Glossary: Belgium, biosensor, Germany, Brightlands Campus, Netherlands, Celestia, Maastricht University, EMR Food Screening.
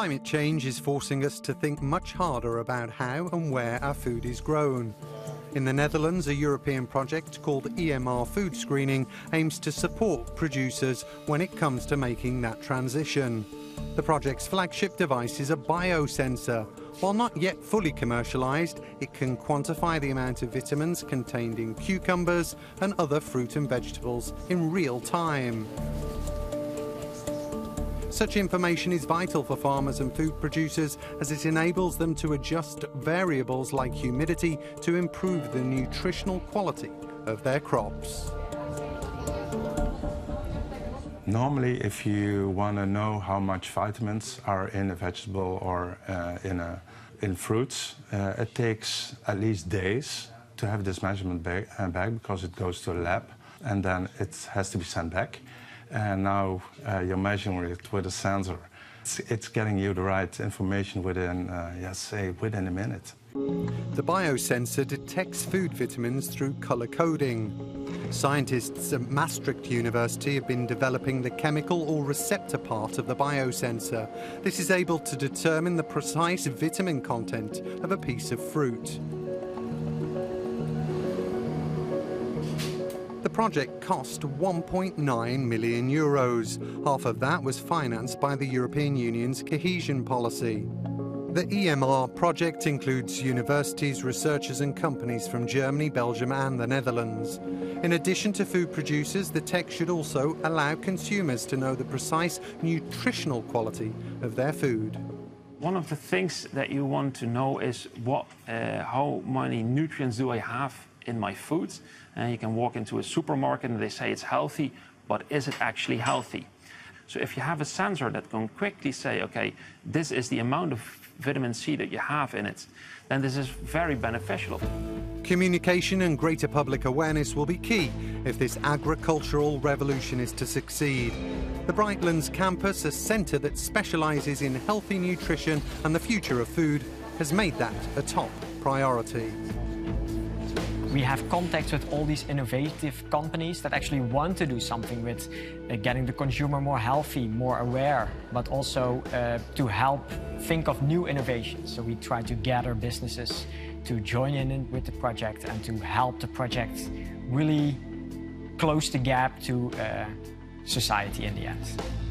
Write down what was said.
Climate change is forcing us to think much harder about how and where our food is grown. In the Netherlands, a European project called EMR Food Screening aims to support producers when it comes to making that transition. The project's flagship device is a biosensor. While not yet fully commercialized, it can quantify the amount of vitamins contained in cucumbers and other fruit and vegetables in real time. Such information is vital for farmers and food producers as it enables them to adjust variables like humidity to improve the nutritional quality of their crops. Normally, if you want to know how much vitamins are in a vegetable or in fruits, it takes at least days to have this measurement back because it goes to a lab and then it has to be sent back. And now you're measuring it with a sensor. It's getting you the right information within, within a minute. The biosensor detects food vitamins through color coding. Scientists at Maastricht University have been developing the chemical or receptor part of the biosensor. This is able to determine the precise vitamin content of a piece of fruit. The project cost €1.9 million. Half of that was financed by the European Union's cohesion policy. The EMR project includes universities, researchers and companies from Germany, Belgium and the Netherlands. In addition to food producers, the tech should also allow consumers to know the precise nutritional quality of their food. One of the things that you want to know is how many nutrients do I have in my food. And you can walk into a supermarket and they say it's healthy, but is it actually healthy? So if you have a sensor that can quickly say, okay, this is the amount of vitamin C that you have in it, then this is very beneficial. Communication and greater public awareness will be key if this agricultural revolution is to succeed. The Brightlands Campus, a centre that specialises in healthy nutrition and the future of food, has made that a top priority. We have contacts with all these innovative companies that actually want to do something with getting the consumer more healthy, more aware, but also to help think of new innovations. So we try to gather businesses to join in with the project and to help the project really close the gap to society in the end.